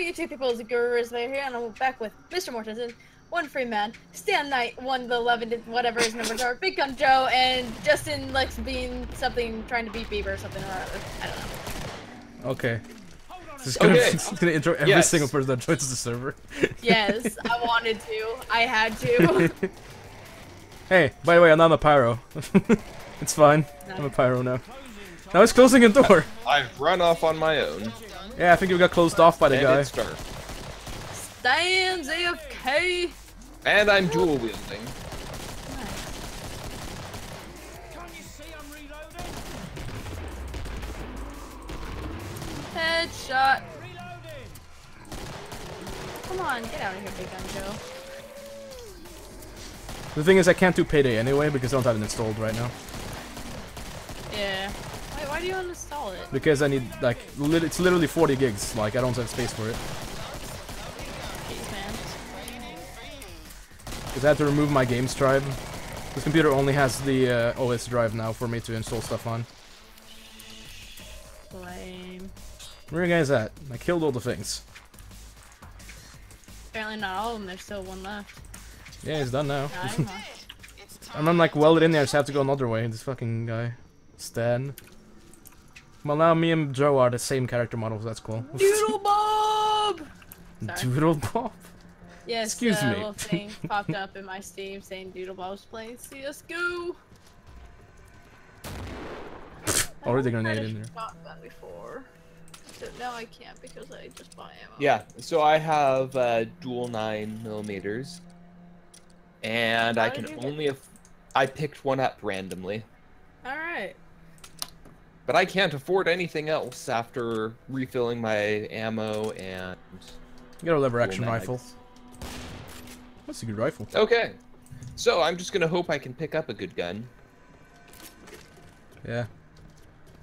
YouTube people, it's the Guru is here, and I'm back with Mr. Mortensen, One Free Man, Stan Knight, 1 to 11, whatever his numbers are, Big Gun Joe, and Justin likes being something, trying to beat Bieber or something, or other. I don't know. Okay. This is gonna intro every single person that joins the server. Yes, I wanted to. I had to. Hey, by the way, I'm not a pyro. It's fine. No. I'm a pyro now. Now it's closing a door. I've run off on my own. Yeah, I think we got closed off by the guy. Stan's AFK. And I'm dual wielding. Headshot. Come on, get out of here, Big Gun Joe. The thing is, I can't do Payday anyway because I don't have it installed right now. Yeah. Why do you uninstall it? Because I need, like, it's literally 40 gigs. Like, I don't have space for it. Jeez, man. Because I have to remove my games drive. This computer only has the OS drive now for me to install stuff on. Blame. Where are you guys at? I killed all the things. Apparently not all of them. There's still one left. Yeah, he's done now. I'm like welded in there. I just have to go another way. This fucking guy, Stan. Well, now me and Joe are the same character models. That's cool. Doodle Bob. Doodle Bob. Yes. Excuse me. Little thing popped up in my Steam saying Doodle Bob's playing CSGO. Already grenade in there. Bought that before. So now I can't because I just bought ammo. Yeah. So I have dual 9mm. And I can only... I picked one up randomly. Alright. But I can't afford anything else after refilling my ammo and... You got a lever action rifle. That's a good rifle. Okay. So I'm just gonna hope I can pick up a good gun. Yeah.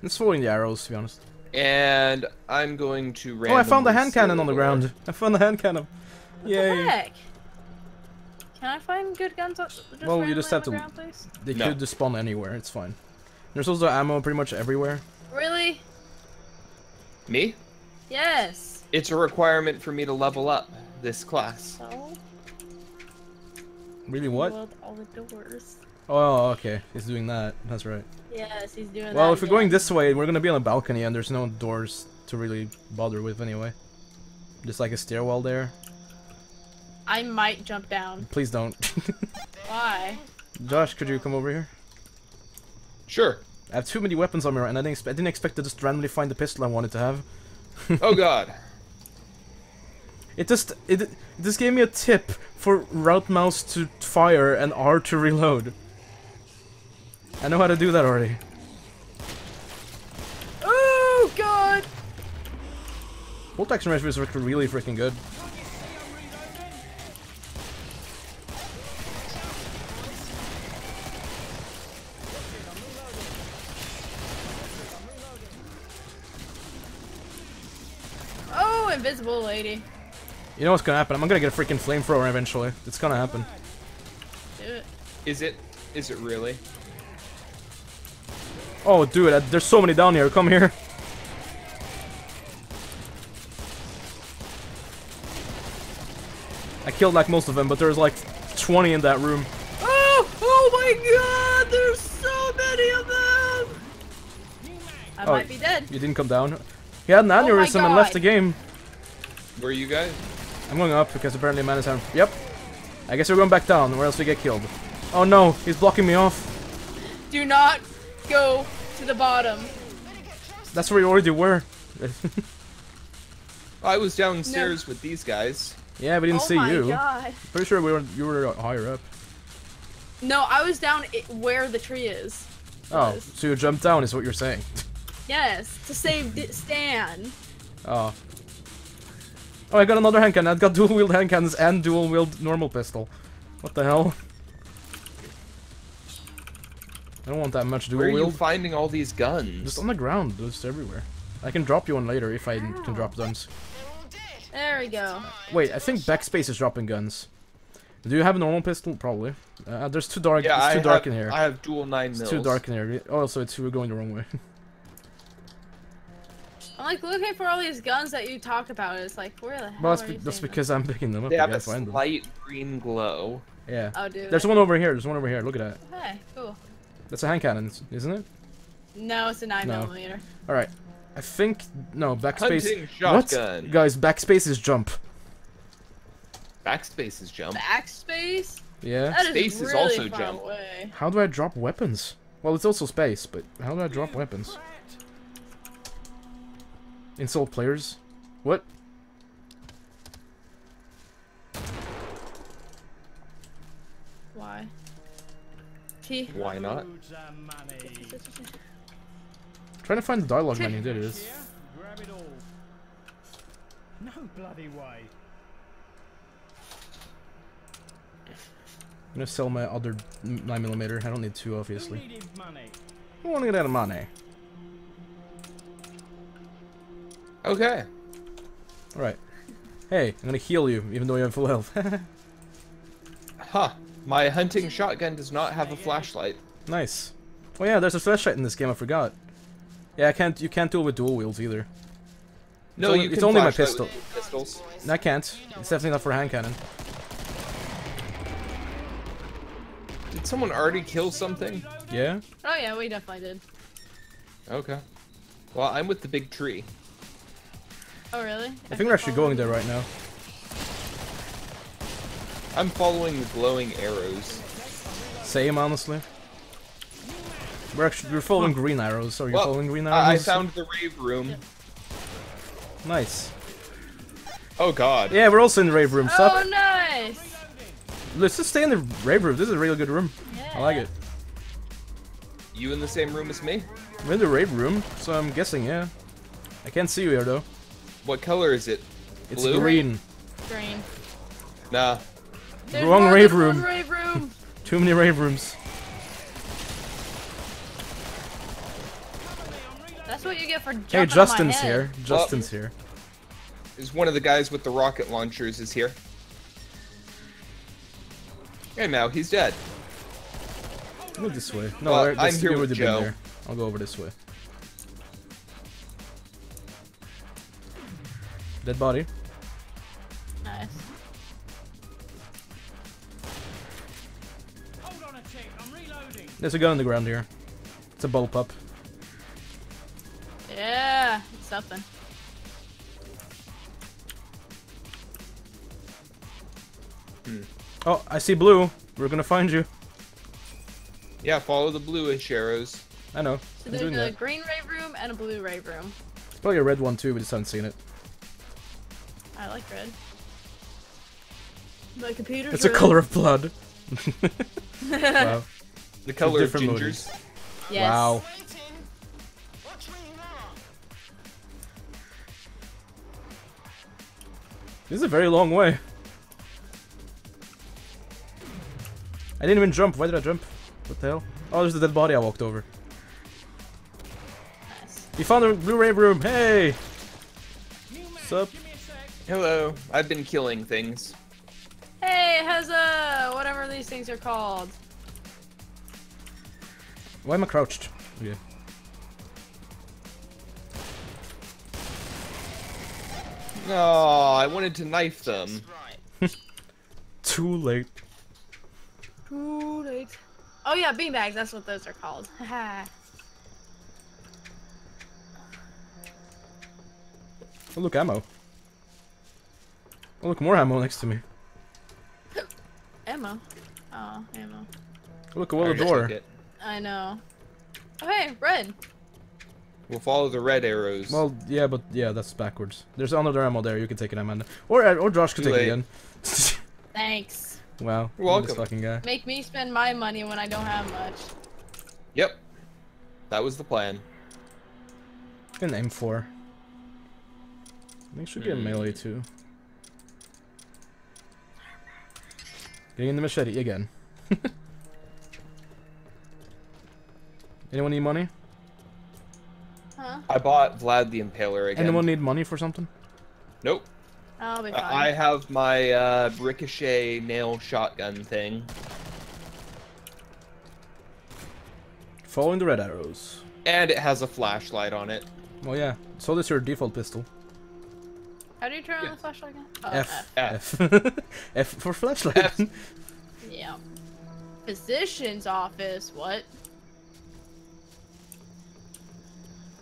It's following the arrows, to be honest. And I'm going to randomly... Oh, I found the hand cannon on the ground. I found the hand cannon. Yay. What the heck? Can I find good guns? Well, you just have to. They could just spawn anywhere. It's fine. There's also ammo pretty much everywhere. Really? Me? Yes. It's a requirement for me to level up this class. So? Really? What? All the doors. Oh, okay. He's doing that. That's right. Yes, he's doing that. Well, if we're going this way, we're gonna be on a balcony, and there's no doors to really bother with anyway. Just like a stairwell there. I might jump down. Please don't. Why? Josh, could you come over here? Sure. I have too many weapons on me right now, and I didn't expect to just randomly find the pistol I wanted to have. Oh god. It just gave me a tip for route mouse to fire and R to reload. I know how to do that already. Oh god! Bolt action rifles are really freaking good. Invisible lady. You know what's gonna happen? I'm gonna get a freaking flamethrower eventually. It's gonna happen. Do it. Is it really? Oh, dude, there's so many down here. Come here. I killed like most of them, but there's like 20 in that room. Oh! Oh my god! There's so many of them! I might be dead. You didn't come down? He had an aneurysm and left the game. Where are you guys? I'm going up because apparently man is having... Yep. I guess we're going back down or else we get killed. Oh no, he's blocking me off. Do not go to the bottom. That's where you already were. I was downstairs with these guys. Yeah, we didn't see you. Oh my god. Pretty sure you were higher up. No, I was down where the tree is. Oh, so you jumped down is what you're saying. Yes, to save Stan. Oh. Oh, I got another hand cannon. I got dual wield hand cannons and dual wield normal pistol. What the hell? I don't want that much dual wield. Where are you finding all these guns? Just on the ground, just everywhere. I can drop you one later if I can drop guns. There we go. Wait, I think backspace is dropping guns. Do you have a normal pistol? Probably. There's too dark. Yeah, it's too dark in here. I have dual 9mm. It's too dark in here. Also, we're going the wrong way. I'm like looking for all these guns that you talked about. It's like, where the hell are you? That's because I'm picking them up. They have a light green glow. Yeah. Oh, dude. There's one over here. There's one over here. Look at that. Okay, cool. That's a hand cannon, isn't it? No, it's a 9mm. All right. I think no backspace. Hunting shotgun. What? Guys, backspace is jump. Backspace is jump. Backspace? Yeah. That space is really also jump. Away. How do I drop weapons? Well, it's also space, but how do I drop weapons? Insult players? What? Why? T. Why not? Trying to find the dialogue menu. There it is. Grab it all. No bloody way. I'm gonna sell my other 9mm. I don't need two, obviously. I want to get out of money. Okay. All right. Hey, I'm gonna heal you, even though you have full health. Huh. My hunting shotgun does not have a flashlight. Nice. Oh yeah, there's a flashlight in this game. I forgot. Yeah, I can't. You can't do it with dual wheels either. No, it's only, you can. It's only my pistol. No, I can't. It's definitely not for a hand cannon. Did someone already kill something? Yeah. Oh yeah, we definitely did. Okay. Well, I'm with the big tree. Oh really? I think we're actually going there right now. I'm following the glowing arrows. Same, honestly. We're actually following green arrows. Are you following green arrows? I found the rave room. Yep. Nice. Oh god. Yeah, we're also in the rave room. Stop. Oh nice. Let's just stay in the rave room. This is a really good room. Yeah. I like it. You in the same room as me? I'm in the rave room, so I'm guessing, yeah. I can't see you here, though. What color is it? It's blue? Green. Green. Nah. Wrong rave room. Rave room. Too many rave rooms. That's what you get for jumping on my head. Hey, Justin's here. Justin's here. Is one of the guys with the rocket launchers is here. And now he's dead. Go this way. No, I'm here with Joe. There. I'll go over this way. Dead body. Nice. Hold on a tick. I'm reloading. There's a gun on the ground here. It's a bullpup. Yeah, it's something. Hmm. Oh, I see blue. We're gonna find you. Yeah, follow the bluish arrows. I know. So there's a green rave room and a blue rave room. It's probably a red one too, we just haven't seen it. I like red. My computer. It's a color of blood. Wow. The color of gingers. Motives. Yes. Wow. This is a very long way. I didn't even jump. Why did I jump? What the hell? Oh, there's the dead body I walked over. Nice. You found the blue rave room. Hey! What's up? Hello. I've been killing things. Hey, huzzah! Whatever these things are called. Why am I crouched? Okay. No, I wanted to knife them. Too late. Too late. Oh yeah, beanbags, that's what those are called. Haha. Oh look, ammo. Oh look, more ammo next to me. Ammo? Oh, ammo. Oh, look, a door. I know. Oh hey, red. We'll follow the red arrows. Well, yeah, but yeah, that's backwards. There's another ammo there, you can take it, Amanda. Or Josh could take it again. Thanks. Wow, you're welcome. This fucking guy. Make me spend my money when I don't have much. Yep. That was the plan. An M4. I think should be a melee too. Getting in the machete again. Anyone need money? Huh? I bought Vlad the Impaler again. Anyone need money for something? Nope. I'll be fine. I have my ricochet nail shotgun thing. Following the red arrows. And it has a flashlight on it. Oh yeah. So does your default pistol. How do you turn on the flashlight again? Oh, F. F for flashlight. F. Yeah. Physician's office, what?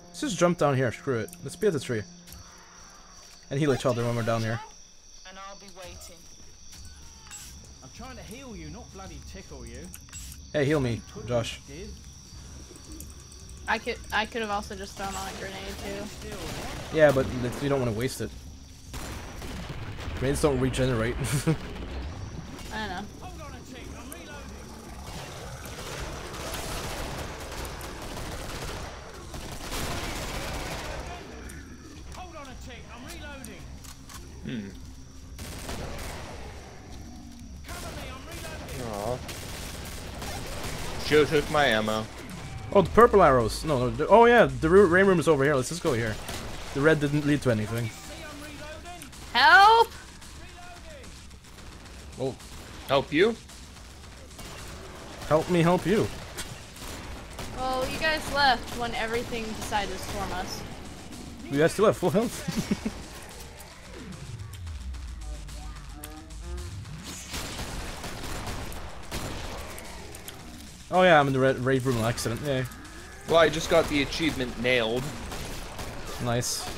Let's just jump down here, screw it. Let's be at the tree. And heal each other when we're down here. And I'll be waiting. I'm trying to heal you, not bloody tickle you. Hey, heal me, Josh. I could have also just thrown on a grenade too. Yeah, but you don't want to waste it. Grenades don't regenerate. I know. Hmm. Aw. Joe took my ammo. Oh, the purple arrows. No, no. Oh, yeah. The rain room is over here. Let's just go here. The red didn't lead to anything. Help! Oh. Help you? Help me help you. Well, you guys left when everything decided to storm us. You guys still have full health. Oh yeah, I'm in the raid room accident, yeah. Well, I just got the achievement nailed. Nice.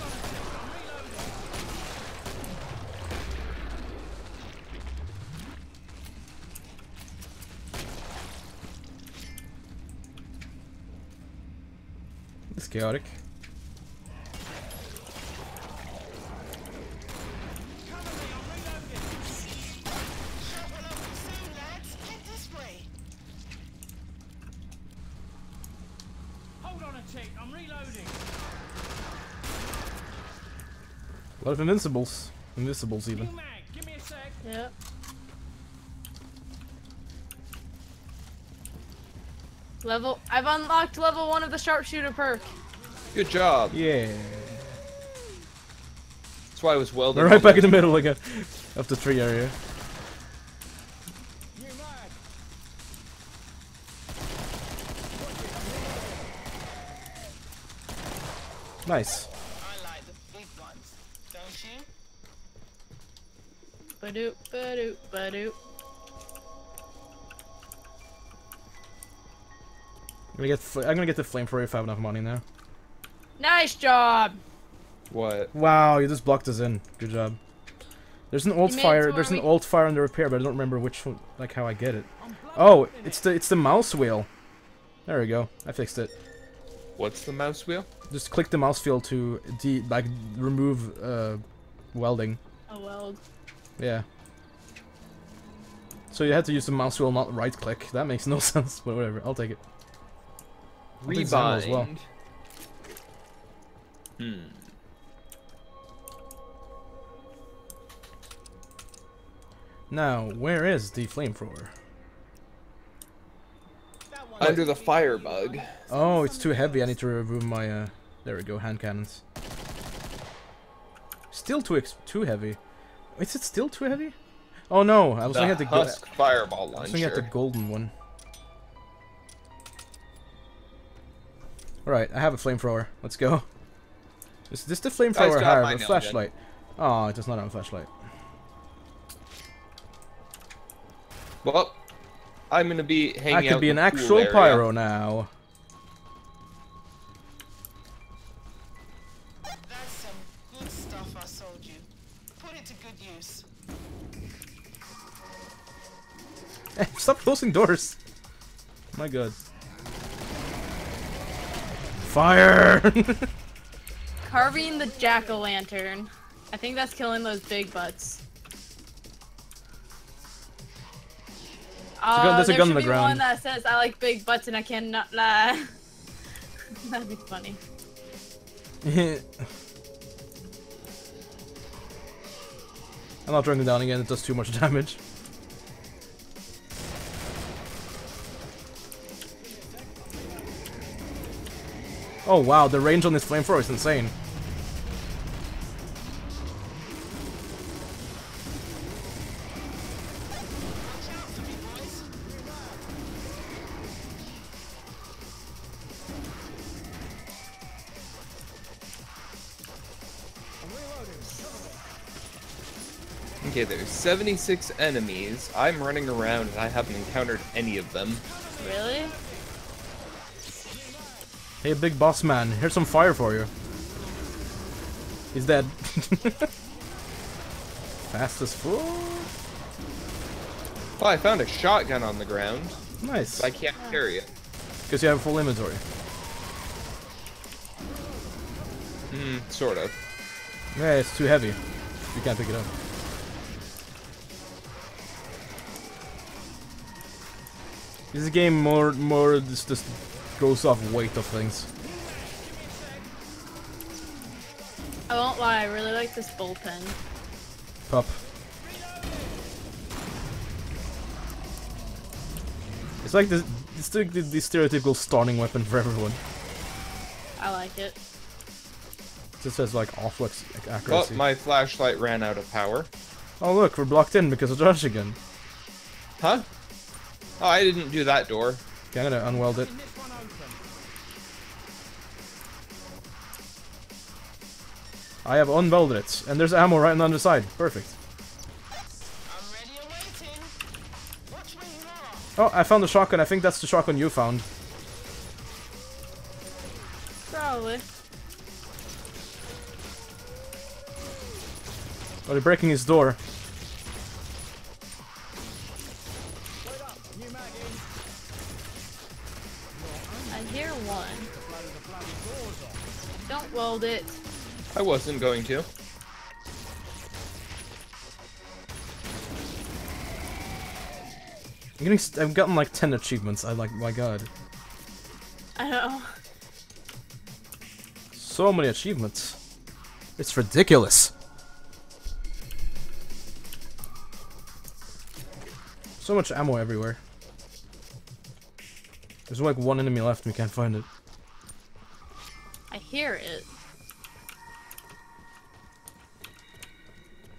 It's chaotic. A lot of invincibles. Invincibles, even. Give me a sec. Yep. Level. I've unlocked level 1 of the sharpshooter perk. Good job. Yeah. That's why I was welding. They're right back in the middle again of the tree area. Nice. Ba-doop, ba-doop, ba-doop. I'm gonna get the flamethrower if I have enough money now. Nice job. What? Wow, you just blocked us in. Good job. There's an old fire. There's an old fire under repair, but I don't remember which one, like how I get it. Oh, it's the mouse wheel. There we go. I fixed it. What's the mouse wheel? Just click the mouse wheel to remove welding. A weld. Yeah. So you had to use the mouse wheel, not right click. That makes no sense, but whatever. I'll take it. Rebind as well. Hmm. Now, where is the flamethrower? Under the firebug. Oh, it's too heavy. I need to remove my. There we go. Hand cannons. Still too heavy. Is it still too heavy? Oh no! I was looking at the husk fireball launcher. I was looking at the golden one. All right, I have a flamethrower. Let's go. Is this the flamethrower higher than a flashlight? Oh, it does not have a flashlight. Well, I'm gonna be hanging out. I could be an actual pyro now. That's some good stuff I sold you. Put it to good use. Stop closing doors. My God. Fire! Carving the jack-o'-lantern. I think that's killing those big butts. There's a gun on the ground. One that says I like big butts and I cannot lie. That'd be funny. I'm not drawing it down again. It does too much damage. Oh wow, the range on this flamethrower is insane. Okay, there's 76 enemies. I'm running around and I haven't encountered any of them. Really? Hey, big boss man, here's some fire for you. He's dead. Fast as fuck. Well, I found a shotgun on the ground. Nice. But I can't carry it. Because you have full inventory. Sort of. Yeah, it's too heavy. You can't pick it up. This game more just goes off weight of things. I won't lie, I really like this bullpen. Pup. It's like the stereotypical starting weapon for everyone. I like it. It just has like off-flex accuracy. Oh, my flashlight ran out of power. Oh look, we're blocked in because of Josh again. Huh? Oh, I didn't do that door. Okay, I'm gonna unweld it. I have unwelded it, and there's ammo right on the side. Perfect. Oh, I found a shotgun. I think that's the shotgun you found. Probably. Oh, they're breaking his door. Don't weld it. I wasn't going to. I've gotten like 10 achievements. I like, my god. I know. So many achievements. It's ridiculous. So much ammo everywhere. There's like one enemy left and we can't find it. I hear it.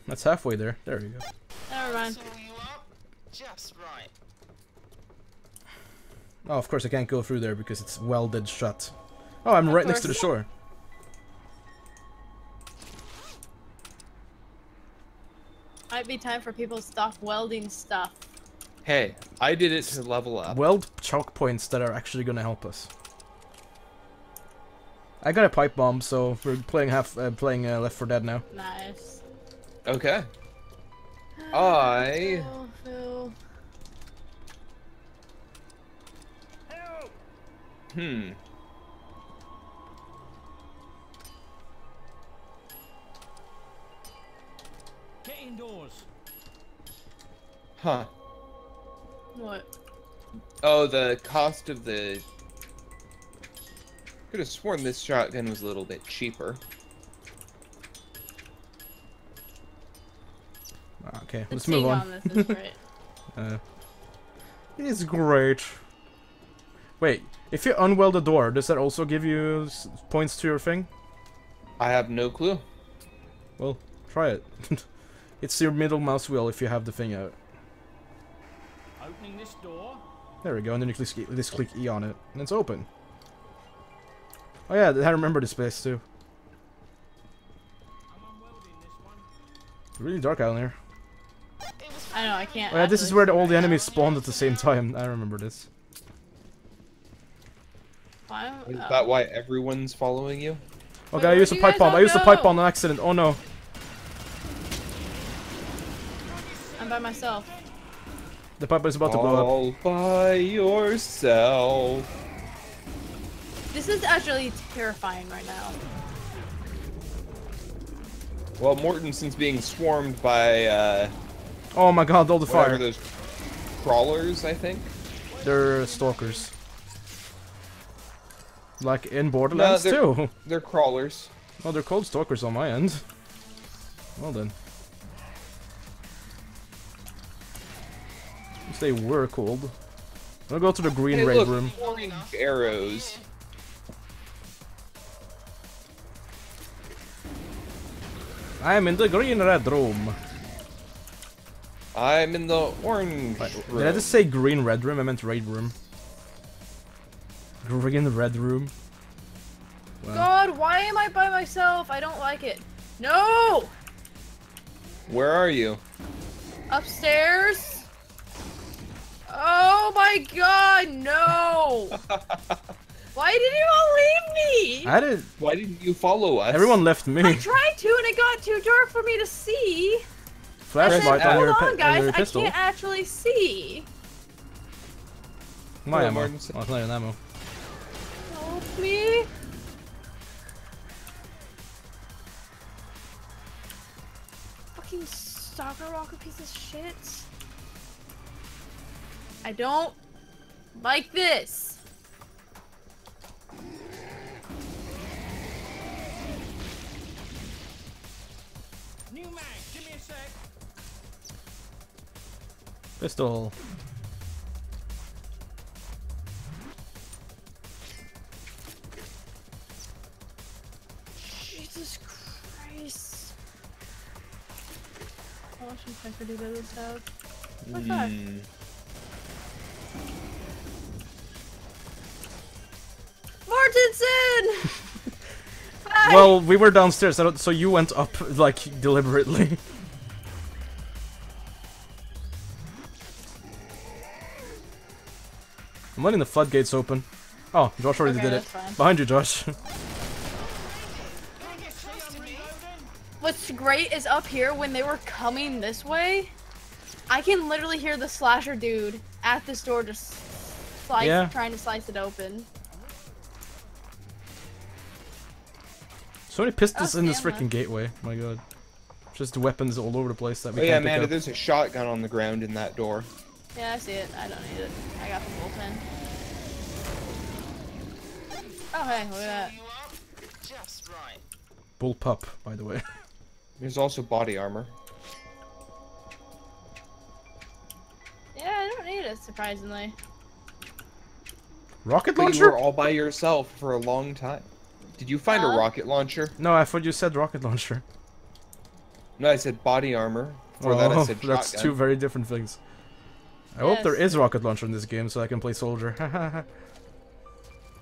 That's halfway there. There we go. Never mind. Oh, of course I can't go through there because it's welded shut. Oh, I'm right next to the shore. Might be time for people to stop welding stuff. Hey, I did it to level up. Weld choke points that are actually gonna help us. I got a pipe bomb, so we're playing Left 4 Dead now. Nice. Okay. I. Phil. Get indoors. Huh. What? Oh, the cost of the. Could have sworn this shotgun was a little bit cheaper. Okay, let's move on. This is great. It's great. Wait, if you unweld the door, does that also give you points to your thing? I have no clue. Well, try it. It's your middle mouse wheel if you have the thing out. Opening this door. There we go, and then you click E on it, and it's open. Oh yeah, I remember this place too. It's really dark out in here. I know, I can't. Oh yeah, this is where all the enemies spawned at the same time. I remember this. Is that why everyone's following you? Okay, I used a pipe bomb. I used a pipe bomb on accident. Oh no. I'm by myself. The pipe is about to blow up. All by yourself. This is actually terrifying right now. Well, Mortensen's being swarmed by, oh my god, all the fire. Those crawlers, I think? They're stalkers. Like in Borderlands, no, too. They're crawlers. Well, they're called stalkers on my end. Well then. If they were called. I'm gonna go to the green raid room. Orange arrows. I'm in the green red room. I'm in the orange room. Did I just say green red room? I meant raid room. Green red room. Wow. God, why am I by myself? I don't like it. No! Where are you? Upstairs? Oh my god, no! Why did you all leave me? I didn't. Why didn't you follow us? Everyone left me. I tried to and it got too dark for me to see. Flashlight on your pistol. Hold on, guys, I can't actually see. My ammo. I was not an ammo. Help me. Fucking stalker rocker piece of shit. I don't like this. New mag, give me a sec. Pistol. Jesus Christ. I'll watch him try to do better this out. What's that? Mortensen! Well, we were downstairs, so you went up, like, deliberately. I'm letting the floodgates open. Oh, Josh already did it. Fine. Behind you, Josh. What's great is up here, when they were coming this way, I can literally hear the slasher dude at this door just slice, trying to slice it open. So many pistols in this freaking gateway. My god. Just weapons all over the place that we can't pick up. There's a shotgun on the ground in that door. Yeah, I see it. I don't need it. I got the bullpen. Oh, hey, look at that. Just right. Bullpup, by the way. There's also body armor. Yeah, I don't need it, surprisingly. Rocket launcher? You were all by yourself for a long time. Did you find a rocket launcher? No, I thought you said rocket launcher. No, I said body armor. Before that I said shotgun. That's two very different things. I hope there is rocket launcher in this game so I can play soldier.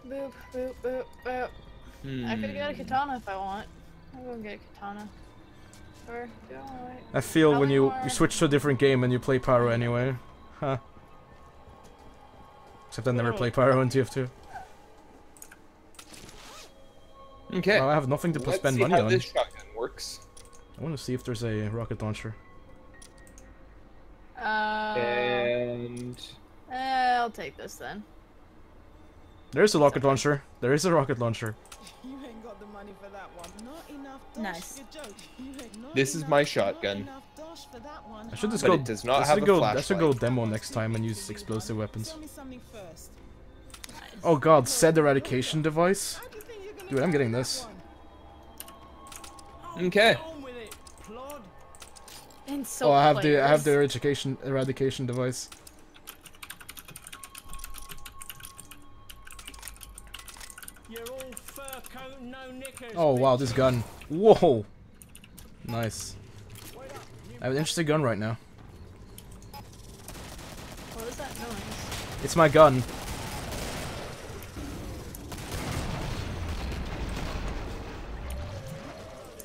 Boop, boop, boop, boop. I could get a katana if I want. I'm gonna get a katana. Or, do I? I feel when you switch to a different game and you play Pyro anyway. Huh. Except I never play Pyro in TF2. Okay. Well, I have nothing to spend money on. Let's see how this shotgun works. I want to see if there's a rocket launcher. I'll take this then. There's a rocket launcher. There is a rocket launcher. You ain't got the money for that one. Not enough dosh. Nice. This is my shotgun. I should just go. It does not have a flashlight. I should go demo next time and use explosive weapons. Nice. Oh god, said eradication device. Dude, I'm getting this. Okay. Oh, I have the eradication device. Oh wow, this gun. Whoa. Nice. I have an interesting gun right now. What is that noise? It's my gun.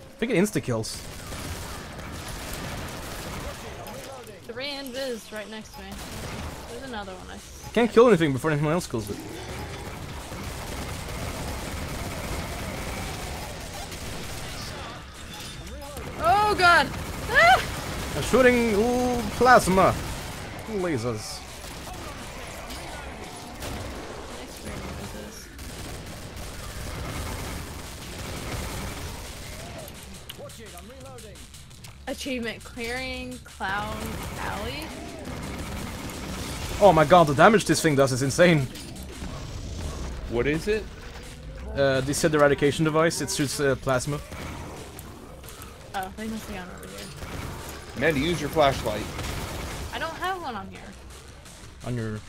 I think it insta-kills. Three invis right next to me. There's another one. I can't kill anything before anyone else kills it. Oh god! Ah! I'm shooting plasma. Lasers. Achievement clearing Clown Alley. Oh my god, the damage this thing does is insane. What is it? They said the eradication device, it shoots plasma. Oh, they must be on over here. Man, use your flashlight. I don't have one on here. On your...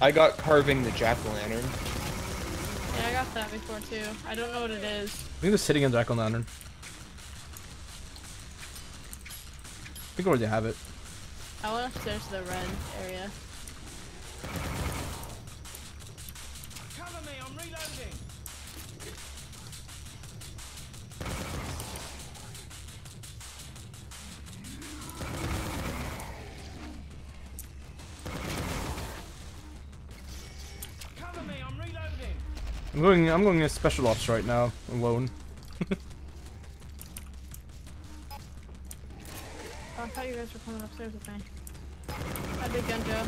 I got carving the jack-o'-lantern. Yeah, I got that before too. I don't know what it is. I think it's sitting in jack-o'-lantern. I think I already have it. I went upstairs to the red area. Cover me, I'm reloading. I'm going to special ops right now, alone. Oh, I thought you guys were coming upstairs with me. Hi, Big Gun Joe.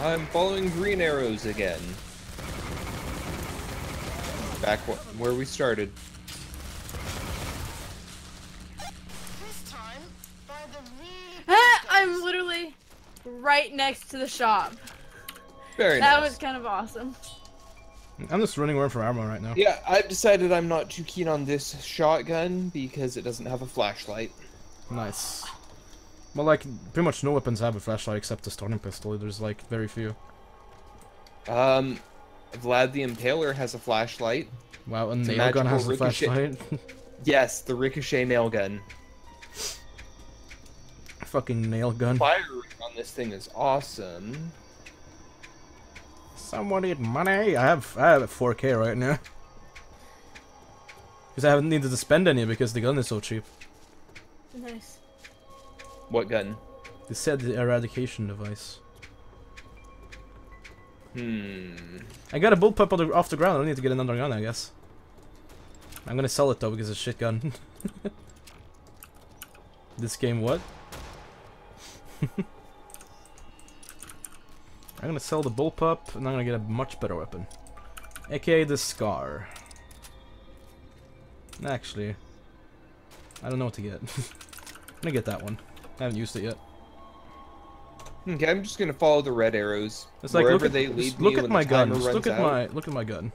I'm following green arrows again. Back where we started. This time, by the I'm literally right next to the shop. Very nice. That was kind of awesome. I'm just running away from ammo right now. Yeah, I've decided I'm not too keen on this shotgun because it doesn't have a flashlight. Nice. Well, like, pretty much no weapons have a flashlight except the starting pistol. There's, like, very few. Vlad the Impaler has a flashlight. Wow, and the nail gun has a flashlight? Yes, the ricochet nail gun. Fucking nail gun. Firing on this thing is awesome. Someone need money? I have a 4K right now. Because I haven't needed to spend any because the gun is so cheap. Nice. What gun? They said the eradication device. I got a bullpup off the ground. I don't need to get another gun, I guess. I'm gonna sell it though because it's a shit gun. This game, what? I'm gonna sell the bullpup and I'm gonna get a much better weapon. AKA the Scar. Actually, I don't know what to get. I'm gonna get that one. I haven't used it yet. Okay, I'm just gonna follow the red arrows. It's like, wherever they lead me when the timer runs out. Look at my gun.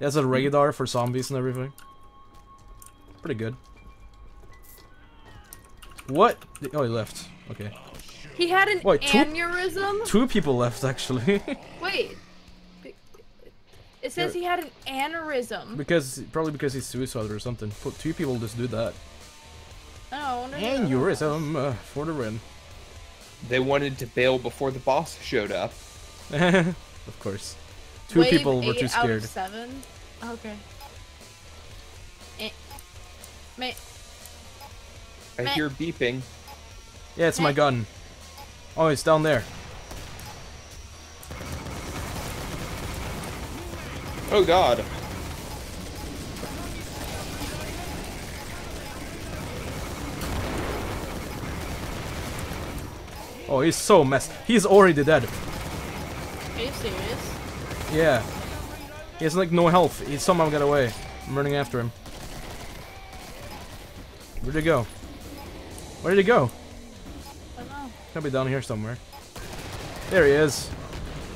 It has a radar for zombies and everything. Pretty good. What? Oh, he left. Okay. He had an aneurysm? Two people left, actually. Wait. It says he had an aneurysm. Probably because he's suicidal or something. Two people just do that. Oh, no, aneurysm for the win. They wanted to bail before the boss showed up. Of course. Two Wave people were too scared. Out of 7? Okay. I hear beeping. Yeah, it's my gun. Oh, it's down there. Oh god. Oh, he's so messed. He's already dead. Are you serious? Yeah. He has like no health. He somehow got away. I'm running after him. Where'd he go? Where did he go? I don't know. He'll be down here somewhere. There he is.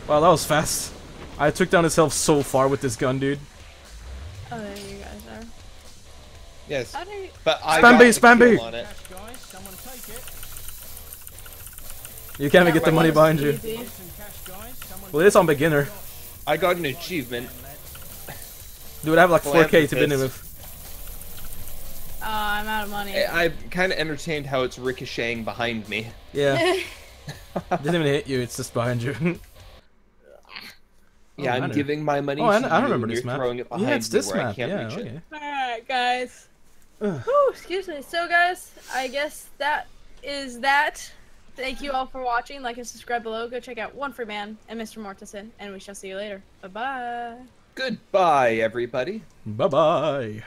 Wow, that was fast. I took down his health so far with this gun, dude. Oh, there you guys are. Yes. But I spam B on it. You can't even get the money behind you. Well, it's on beginner. I got an achievement. Dude, I have like 4K to begin with. Oh, I'm out of money. I'm kind of entertained how it's ricocheting behind me. Yeah. It doesn't even hit you, it's just behind you. Yeah, I'm giving my money to you. I remember this map. Yeah, it's this map. Yeah, okay. Alright, guys. Whew, excuse me. So, guys, I guess that is that. Thank you all for watching. Like and subscribe below. Go check out One Free Man and Mr. Mortensen, and we shall see you later. Bye-bye. Goodbye, everybody. Bye-bye.